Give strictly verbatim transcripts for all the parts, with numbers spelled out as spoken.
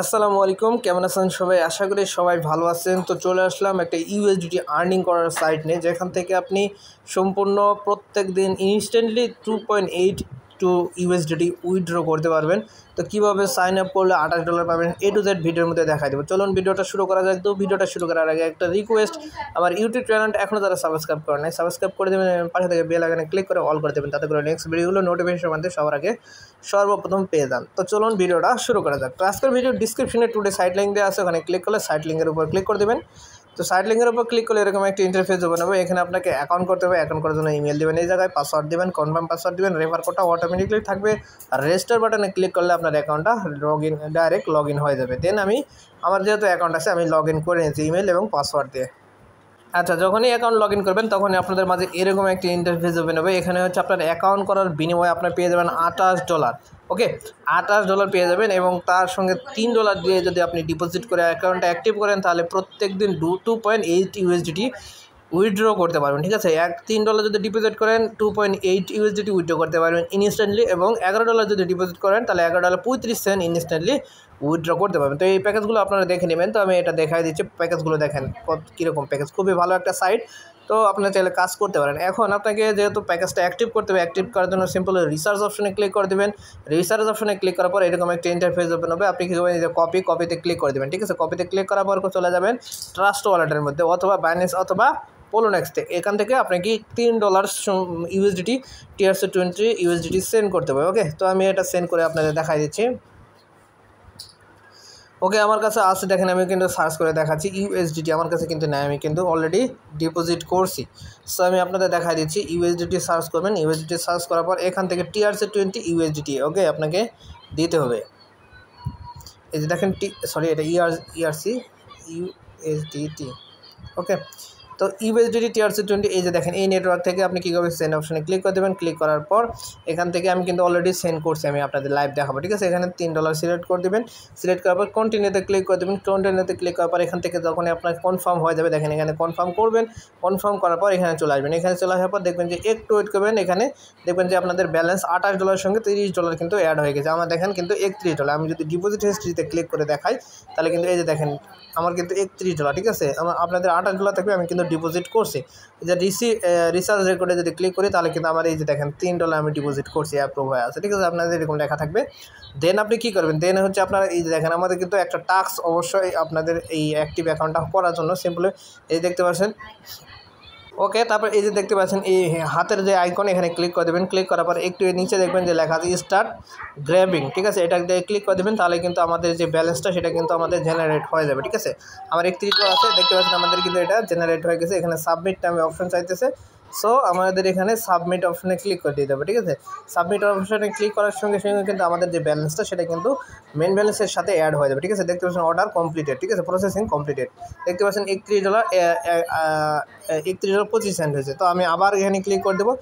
আসসালামু আলাইকুম, কেমন আছেন সবাই? আশা করি সবাই ভালো আছেন। তো চলে আসলাম একটা ইউএসডিটি আর্নিং করার সাইট নিয়ে, যেখান থেকে আপনি সম্পূর্ণ প্রত্যেক দিন instantly two point eight two USDT withdraw করতে পারবেন। তো কীভাবে সাইন আপ করলে আঠাশ ডলার পাবেন, এ টু জেড ভিডিওর মধ্যে দেখাই দেবো। চলুন ভিডিওটা শুরু করা যাক। তো ভিডিওটা শুরু করার আগে একটা রিকোয়েস্ট, আমার ইউটিউব চ্যানেলটা এখনও যারা সাবস্ক্রাইব করে নাই সাবস্ক্রাইব করে দেবেন, পাশে থেকে বেল আইকনে ক্লিক করে অল করে দেবেন, তাতে করে নেক্সট ভিডিওগুলো নোটিফিকেশন মানতে সবার আগে সর্বপ্রথম পেয়ে যান। তো চলুন ভিডিওটা শুরু করা যাক। আজকের ভিডিও ডিসক্রিপশনে টুডে সাইট লিঙ্ক দেওয়া আছে, ওখানে ক্লিক করলে সাইট লিঙ্কের উপর ক্লিক করে দেবেন। তো সাইট লিঙ্কের উপর ক্লিক করলে এরকম একটা ইন্টারফেস ওপেন হবে। এখানে আপনাকে অ্যাকাউন্ট করতে হবে, অ্যাকাউন্ট করার জন্য ইমেল দেবেন, এই জায়গায় পাসওয়ার্ড দেবেন, কনফার্ম পাসওয়ার্ড দেবেন, রেফার কোডটা অটোমেটিকলি থাকবে, আর রেজিস্টার বাটনে ক্লিক করলে আপনার অ্যাকাউন্টটা log in direct log in হয়ে যাবে। দেন আমি আমার যেহেতু অ্যাকাউন্ট আছে আমি লগ ইন করে নিয়েছি ইমেল এবং পাসওয়ার্ড দিয়ে। আচ্ছা, যখনই অ্যাকাউন্ট লগ ইন করবেন তখনই আপনাদের মাঝে এরকম একটি ইন্টারফেস ওপেন হবে। এখানে হচ্ছে আপনার অ্যাকাউন্ট করার বিনিময়ে আপনার পেয়ে যাবেন আঠাশ ডলার। ওকে, আঠাশ ডলার পেয়ে যাবেন এবং তার সঙ্গে তিন ডলার দিয়ে যদি আপনি ডিপোজিট করে অ্যাকাউন্টটা অ্যাক্টিভ করেন তাহলে প্রত্যেক দিন two two point eight USDT withdraw করতে পারবেন। ঠিক আছে, এক তিন ডলার যদি ডিপোজিট করেন two point eight USDT withdraw করতে পারবেন ইনস্ট্যান্টলি, এবং এগারো ডলার যদি ডিপোজিট করেন তাহলে এগারো ডলার পঁয়ত্রিশ সেন্ট ইনস্ট্যান্টলি উইথড্র করতে পারবেন। তো এই প্যাকেজগুলো আপনারা দেখে নেবেন। তো আমি এটা দেখাই দিচ্ছি, প্যাকেজগুলো দেখেন কীরকম প্যাকেজ, খুবই ভালো একটা সাইট। তো আপনারা চাইলে কাজ করতে পারেন। এখন আপনাকে যেহেতু প্যাকেজটা অ্যাক্টিভ করতে হবে, অ্যাক্টিভ করার জন্য সিম্পল রিসার্চ অপশনে ক্লিক করে দেবেন। রিসার্চ অপশনে ক্লিক করার পর এরকম একটা ইন্টারফেস ওপেন হবে। আপনি কী করবেন, যে কপি কপিতে ক্লিক করে দেবেন। ঠিক আছে, কপিতে ক্লিক করার পর চলে যাবেন ট্রাস্ট ওয়ালেটের মধ্যে অথবা বাইন্যান্স অথবা পোলো নেক্সটে। এখান থেকে আপনাকে তিন dollar USDT TRC twenty USDT send করতে হবে। ওকে, তো আমি এটা সেন্ড করে আপনাদের দেখাই দিচ্ছি। ওকে, আমার কাছে আছে, দেখেন আমি কিন্তু সার্চ করে দেখাচ্ছি ইউএসডিটি, আমার কাছে কিন্তু নাই, আমি কিন্তু অলরেডি ডিপোজিট করছি। সো আমি আপনাদের দেখাই দিচ্ছি, ইউএসডিটি সার্চ করবেন, ইউএসডিটি সার্চ করার পর এখান থেকে টিআরসি টোয়েন্টি ইউএসডিটি ওকে আপনাকে দিতে হবে। এই যে দেখেন টি সরি এটা ইআর ইআরসি ইউএসডিটি। ওকে, তো ইউএসডিটি টিআরসি টোয়েন্টি, এই যে দেখেন এই নেটওয়ার্ক থেকে আপনি কী করবেন, সেন্ড অপশানে ক্লিক করে দেবেন। ক্লিক করার পর এখান থেকে আমি কিন্তু অলরেডি সেন্ড করছি, আমি আপনাদের লাইভ দেখাবো। ঠিক আছে, এখানে তিন ডলার সিলেক্ট করে দেবেন, সিলেক্ট করার পর কন্টিনিউতে ক্লিক করে দেবেন। কন্টিনিউতে ক্লিক করার পর এখান থেকে যখন আপনার কনফার্ম হয়ে যাবে, দেখেন এখানে কনফার্ম করবেন, কনফার্ম করার পর এখানে চলে আসবেন। এখানে চলে আসার পর দেখবেন যে একটু ওয়েট করবেন, এখানে দেখবেন যে আপনাদের ব্যালেন্স আঠাশ ডলার সঙ্গে তিরিশ ডলার কিন্তু অ্যাড হয়ে গেছে। আমার দেখেন কিন্তু একত্রিশ ডলার, আমি যদি ডিপোজিট হিস্ট্রিতে ক্লিক করে দেখাই তাহলে কিন্তু এই যে দেখেন আমার কিন্তু একত্রিশ ডলার। ঠিক আছে, আমার আপনাদের আঠাশ ডলার থাকবে, আমি কিন্তু ডিপোজিট করছি। যে রিসি রিসার্চ রেকর্ডে যদি ক্লিক করি তাহলে কিন্তু আমার এই যে দেখেন তিন ডলার আমি ডিপোজিট করছি, অ্যাপ্রুভ হয়ে আছে। ঠিক আছে, আপনাদের এরকম লেখা থাকবে। দেন আপনি কী করবেন, দেন হচ্ছে আপনারা এই যে দেখেন আমাদের কিন্তু একটা টাস্ক অবশ্যই আপনাদের এই অ্যাক্টিভ অ্যাকাউন্টটা করার জন্য সিম্পলি এই দেখতে পাচ্ছেন। ওকে, তারপর এই যে দেখতে পাচ্ছেন এই হাতের যে আইকন, এখানে ক্লিক করে দেবেন। ক্লিক করার পর একটু নিচে দেখবেন যে লেখা আছে স্টার্ট গ্র্যাবিং। ঠিক আছে, এটা দিয়ে ক্লিক করে দেবেন, তাহলে কিন্তু আমাদের যে ব্যালেন্সটা সেটা কিন্তু আমাদের জেনারেট হয়ে যাবে। ঠিক আছে, আমার একত্রিশ আছে, দেখতে পাচ্ছেন আমাদের কিন্তু এটা জেনারেট হয়ে গেছে। এখানে সাবমিট নামে অপশন চাইতেছে, সো আমাদের এখানে সাবমিট অপশানে ক্লিক করে দিতে হবে। ঠিক আছে, সাবমিট অপশানে ক্লিক করার সঙ্গে সঙ্গে কিন্তু আমাদের যে ব্যালেন্সটা সেটা কিন্তু মেন ব্যালেন্সের সাথে অ্যাড হয়ে যাবে। ঠিক আছে, দেখতে পাচ্ছেন অর্ডার কমপ্লিটেড। ঠিক আছে, প্রসেসিং কমপ্লিটেড, দেখতে পাচ্ছেন একত্রিশ ডলার একত্রিশ ডলার পঁচিশ সেন্ট হয়েছে। তো আমি আবার এখানে ক্লিক করে দেবো,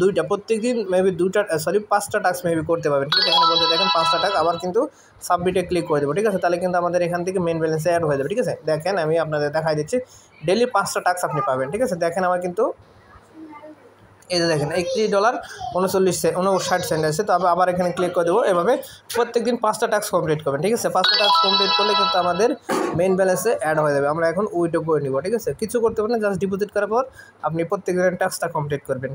দুইটা প্রত্যেক দিন মেবি দুইটা সরি পাঁচটা টাস্ক মেবি করতে পারবেন। ঠিক আছে, এখানে বলতে দেখেন পাঁচটা টাস্ক, আবার কিন্তু সাবমিটে ক্লিক করে দেবো। ঠিক আছে, তাহলে কিন্তু আমাদের এখান থেকে মেন ব্যালেন্সে অ্যাড হয়ে যাবে। ঠিক আছে, দেখেন আমি আপনাদের দেখাই দিচ্ছি, ডেলি পাঁচটা টাস্ক আপনি পাবেন। ঠিক আছে, দেখেন আমার কিন্তু এই যে দেখেন একত্রিশ ডলার উনচল্লিশ সেন্ট উনষাট সেন্ট আছে। তো আমি আবার এখানে ক্লিক করে দেবো, এভাবে প্রত্যেকদিন পাঁচটা টাস্ক কমপ্লিট করবেন। ঠিক আছে, পাঁচটা টাস্ক কমপ্লিট করলে কিন্তু আমাদের মেন ব্যালেন্সে অ্যাড হয়ে যাবে। আমরা এখন উইথড্র করে নিব। ঠিক আছে, কিছু করতে পারেন, জাস্ট ডিপোজিট করার পর আপনি প্রত্যেক দিনের টাস্কটা কমপ্লিট করবেন।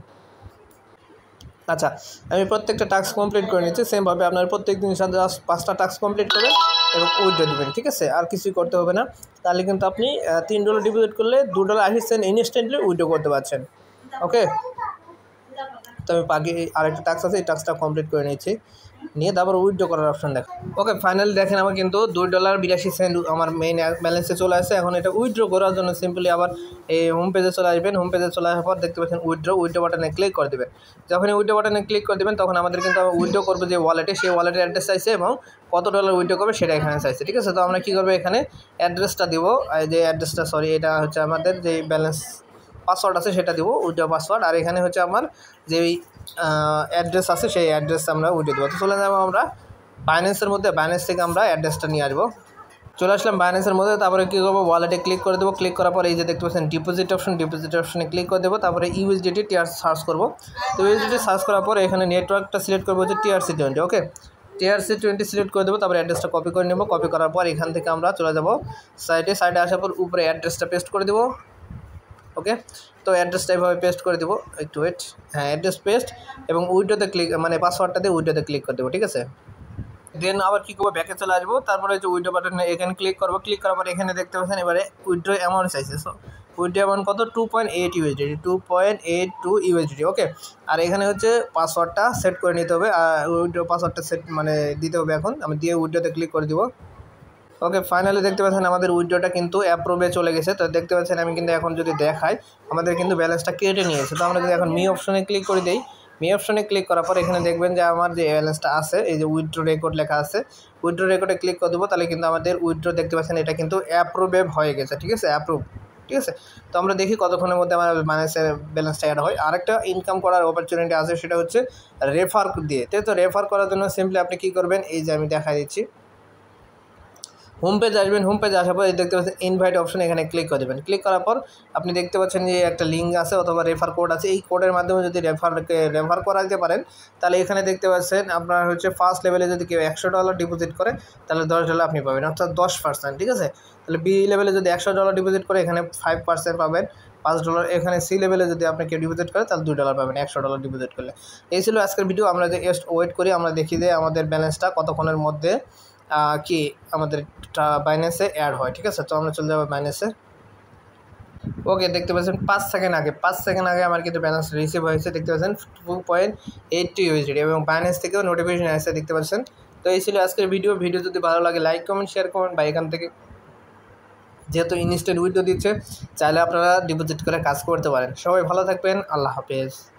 আচ্ছা, আমি প্রত্যেকটা টাস্ক কমপ্লিট করে নিচ্ছি, সেমভাবে আপনার প্রত্যেক দিন সাথে জাস্ট পাঁচটা টাস্ক কমপ্লিট করবেন এবং উইথড্র দেবেন। ঠিক আছে, আর কিছুই করতে হবে না। তাহলে কিন্তু আপনি তিন ডলার ডিপোজিট করলে দু ডলার আশি সেন্ট ইনস্ট্যান্টলি উইথড্র করতে পারছেন। ওকে, তো আমি বাকি আরেকটা টাস্ক আছে, এই টাস্কটা কমপ্লিট করে নিয়েছি, নিয়ে তারপর উইথড্র করার অপশন দেখেন। ওকে, ফাইনালি দেখেন আমার কিন্তু দুই ডলার বিরাশি সেন্ট আমার মেইন ব্যালেন্সে চলে আসে। এখন এটা উইথড্র করার জন্য সিম্পলি আবার এই হোম পেজে চলে আসবেন। হোম পেজে চলে আসার পর দেখতে পাচ্ছেন উইথড্র, উইথড্র বাটনে ক্লিক করে দেবেন। যখন উইথড্র বাটনে ক্লিক করে দেবেন তখন আমাদের কিন্তু উইথড্র করবে যে ওয়ালেটে, সেই ওয়ালেটের অ্যাড্রেস চাইছে এবং কত ডলার উইথড্র করবে সেটা এখানে চাইছে। ঠিক আছে, তো আমরা কী করবো, এখানে অ্যাড্রেসটা দেবো, যে অ্যাড্রেসটা সরি এটা হচ্ছে আমাদের যে ব্যালেন্স পাসওয়ার্ড আছে সেটা দেবো, উইথড্র পাসওয়ার্ড। আর এখানে হচ্ছে আমার যেই অ্যাড্রেস আছে সেই অ্যাড্রেস আমরা উইথড্র দেবো। তো চলে যাবো আমরা বাইন্যান্সের মধ্যে, বাইন্যান্স থেকে আমরা অ্যাড্রেসটা নিয়ে আসবো। চলে আসলাম বাইন্যান্সের মধ্যে, তারপরে কী করবো, ওয়ালেটে ক্লিক করে দেবো। ক্লিক করার পর এই যে দেখতে পাচ্ছেন ডিপোজিট অপশন, ডিপোজিট অপশনে ক্লিক করে দেবো। তারপরে ইউএসডিটি টিআরসি সার্চ করবো। তো ইউএসডিটি সার্চ করার পর এখানে নেটওয়ার্কটা সিলেক্ট করবো যে TRC twenty. Okay, T R C twenty select করে দেবো, তারপর অ্যাড্রেসটা কপি করে নেব। কপি করার পর এখান থেকে আমরা চলে যাব সাইডে। সাইডে আসার পর উপরে অ্যাড্রেসটা পেস্ট করে দেবো। ওকে, তো অ্যাড্রেসটা এইভাবে পেস্ট করে দেবো। একটু ওয়েট, হ্যাঁ অ্যাড্রেস পেস্ট এবং উইডোতে ক্লিক, মানে পাসওয়ার্ডটা দিয়ে উইডোতে ক্লিক করে দেবো। ঠিক আছে, দেন আবার কী করবো, ব্যাকে চলে আসবো। তারপরে হচ্ছে উইডো বাটনে এখানে ক্লিক করবো। ক্লিক করার পর এখানে দেখতে পাচ্ছেন এবারে উইড্রো অ্যামাউন্ট চাইছে। সো উইড্রো অ্যামাউন্ট কত, two point eight USDT two point eight two USDT. Okay, আর এখানে হচ্ছে পাসওয়ার্ডটা সেট করে নিতে হবে, আর উইড্রো পাসওয়ার্ডটা সেট মানে দিতে হবে। এখন আমি দিয়ে উইড্রোতে ক্লিক করে দেবো। ওকে, ফাইনালি দেখতে পাচ্ছেন আমাদের উইড্রোটা কিন্তু অ্যাপ্রুভে চলে গেছে। তো দেখতে পাচ্ছেন আমি কিন্তু এখন যদি দেখাই, আমাদের কিন্তু ব্যালেন্সটা কেটে নিয়েছে। তো আমরা যদি এখন মি অপশনে ক্লিক করে দিই, মি অপশনে ক্লিক করার পর এখানে দেখবেন যে আমার যে ব্যালেন্সটা আছে, এই যে উইড্রো রেকর্ড লেখা আছে, উইড্রো রেকর্ডে ক্লিক করে দেবো। তাহলে কিন্তু আমাদের উইড্রো দেখতে পাচ্ছেন এটা কিন্তু অ্যাপ্রুভেড হয়ে গেছে। ঠিক আছে, অ্যাপ্রুভ। ঠিক আছে, তো আমরা দেখি কতক্ষণের মধ্যে আমার মাইনাসের ব্যালেন্সটা অ্যাড হয়। আরেকটা ইনকাম করার অপরচুনিটি আছে, সেটা হচ্ছে রেফার দিয়ে। তো রেফার করার জন্য সিম্পলি আপনি কী করবেন, এই যে আমি দেখা দিচ্ছি, হোম পেজ আসবেন। হোম পেজ আসার পর দেখতে পাচ্ছেন ইনভাইট অপশন, এখানে ক্লিক করে দেবেন। ক্লিক করার পর আপনি দেখতে পাচ্ছেন যে একটা লিঙ্ক আছে অথবা রেফার কোড আছে। এই কোডের মাধ্যমে যদি রেফার রেফার করাতে পারেন, তাহলে এখানে দেখতে পাচ্ছেন আপনার হচ্ছে ফার্স্ট লেভেলে যদি কেউ একশো ডলার ডিপোজিট করে তাহলে দশ ডলার আপনি পাবেন, অর্থাৎ দশ পার্সেন্ট। ঠিক আছে, তাহলে বি লেভেলে যদি একশো ডলার ডিপোজিট করে এখানে ফাইভ পার্সেন্ট পাবেন, পাঁচ ডলার। এখানে সি লেভেলে যদি আপনি কেউ ডিপোজিট করে তাহলে দুই ডলার পাবেন একশো ডলার ডিপোজিট করলে। এই ছিল আজকের ভিডিও। আমরা যে জাস্ট ওয়েট করি, আমরা দেখি যে আমাদের ব্যালেন্সটা কতক্ষণের মধ্যে কি আমাদের বাইন্যান্সে অ্যাড হয়। ঠিক আছে, তো আমরা চলে যাবো বাইন্যান্সে। ওকে, দেখতে পাচ্ছেন পাঁচ সেকেন্ড আগে পাঁচ সেকেন্ড আগে আমার কিন্তু ব্যালেন্স রিসিভ হয়েছে। দেখতে পাচ্ছেন two point eight two USD এবং বাইন্যান্স থেকেও নোটিফিকেশন আসছে, দেখতে পাচ্ছেন। তো এই ছিল আজকের ভিডিও। ভিডিও যদি ভালো লাগে লাইক কমেন্ট শেয়ার করুন, বা এখান থেকে যেহেতু ইনস্ট্যান্ট উইথড্র দিচ্ছে, চাইলে আপনারা ডিপোজিট করে কাজ করতে পারেন। সবাই ভালো থাকবেন, আল্লাহ হাফেজ।